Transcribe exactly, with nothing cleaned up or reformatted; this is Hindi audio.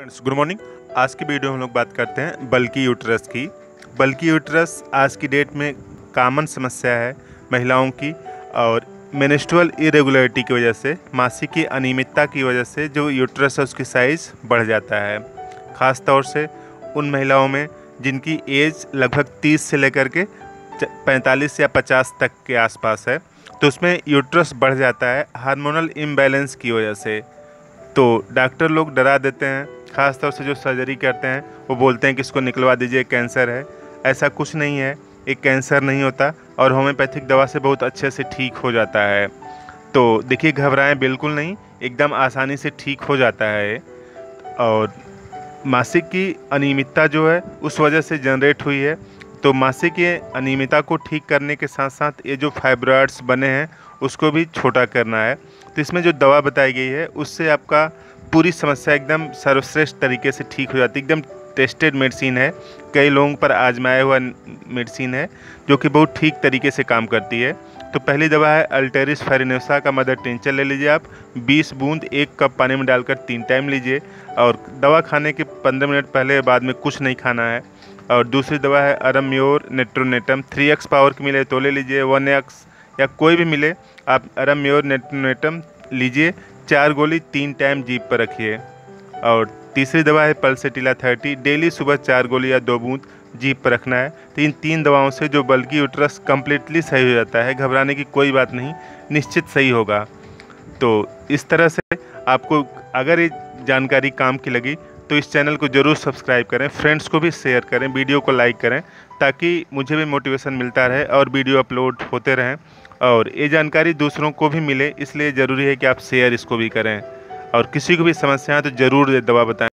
Friends good morning. आज की वीडियो में हम लोग बात करते हैं बल्की यूट्रस की। बल्की यूट्रस आज की डेट में कामन समस्या है महिलाओं की, और मेंस्ट्रुअल इरेगुलरिटी की वजह से, मासिक की अनियमितता की वजह से जो यूट्रस है उसकी साइज़ बढ़ जाता है। ख़ास तौर से उन महिलाओं में जिनकी एज लगभग तीस से लेकर के पैंतालीस या पचास तक के आसपास है, तो उसमें यूट्रस बढ़ जाता है हार्मोनल इम्बैलेंस की वजह से। तो डॉक्टर लोग डरा देते हैं, ख़ासतौर से जो सर्जरी करते हैं वो बोलते हैं कि इसको निकलवा दीजिए, कैंसर है। ऐसा कुछ नहीं है, एक कैंसर नहीं होता और होम्योपैथिक दवा से बहुत अच्छे से ठीक हो जाता है। तो देखिए, घबराएं बिल्कुल नहीं, एकदम आसानी से ठीक हो जाता है। और मासिक की अनियमितता जो है उस वजह से जनरेट हुई है। तो मासिक की अनियमितता को ठीक करने के साथ साथ ये जो फाइब्रॉइड्स बने हैं उसको भी छोटा करना है। तो इसमें जो दवा बताई गई है उससे आपका पूरी समस्या एकदम सर्वश्रेष्ठ तरीके से ठीक हो जाती है। एकदम टेस्टेड मेडिसिन है, कई लोगों पर आजमाया हुआ मेडिसिन है जो कि बहुत ठीक तरीके से काम करती है। तो पहली दवा है अल्टेरिस फारिनोसा का मदर टिंचर। ले लीजिए आप बीस बूंद एक कप पानी में डालकर तीन टाइम लीजिए, और दवा खाने के पंद्रह मिनट पहले बाद में कुछ नहीं खाना है। और दूसरी दवा है aurum mur natronatum, three X power की मिले तो ले लीजिए, वन एक्स या कोई भी मिले आप अरम्योर नेट्रोनेटम लीजिए, चार गोली तीन टाइम जीभ पर रखिए। और तीसरी दवा है पल्सेटिला थर्टी, डेली सुबह चार गोली या दो बूंद जीभ पर रखना है। तो इन तीन दवाओं से जो बल्की यूट्रस कम्प्लीटली सही हो जाता है, घबराने की कोई बात नहीं, निश्चित सही होगा। तो इस तरह से आपको अगर ये जानकारी काम की लगी तो इस चैनल को ज़रूर सब्सक्राइब करें, फ्रेंड्स को भी शेयर करें, वीडियो को लाइक करें, ताकि मुझे भी मोटिवेशन मिलता रहे और वीडियो अपलोड होते रहें। और ये जानकारी दूसरों को भी मिले, इसलिए ज़रूरी है कि आप शेयर इसको भी करें। और किसी को भी समस्या है तो ज़रूर ये दवा बताएं।